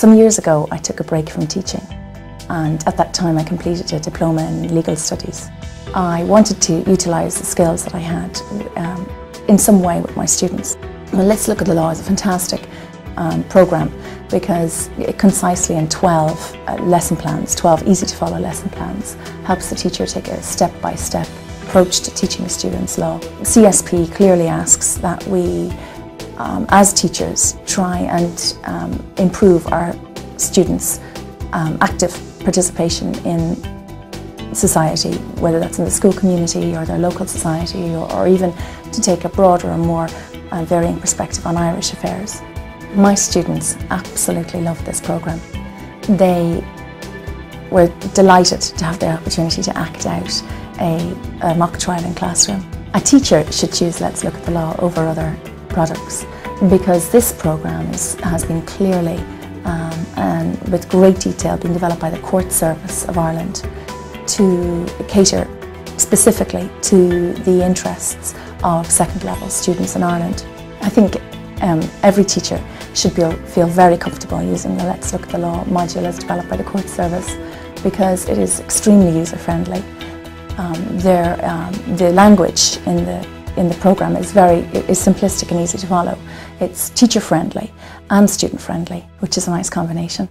Some years ago, I took a break from teaching, and at that time I completed a diploma in legal studies. I wanted to utilise the skills that I had in some way with my students. Well, Let's Look at the Law is a fantastic programme because it concisely, in 12 lesson plans, 12 easy to follow lesson plans, helps the teacher take a step-by-step approach to teaching the students law. CSP clearly asks that we as teachers try and improve our students' active participation in society, whether that's in the school community or their local society, or even to take a broader or more varying perspective on Irish affairs. My students absolutely loved this programme. They were delighted to have the opportunity to act out a mock trial in classroom. A teacher should choose Let's Look at the Law over other products, because this programme has been clearly and with great detail been developed by the Courts Service of Ireland to cater specifically to the interests of second level students in Ireland. I think every teacher should feel very comfortable using the Let's Look at the Law module as developed by the Courts Service, because it is extremely user friendly. The language in the programme is simplistic and easy to follow. It's teacher friendly and student friendly, which is a nice combination.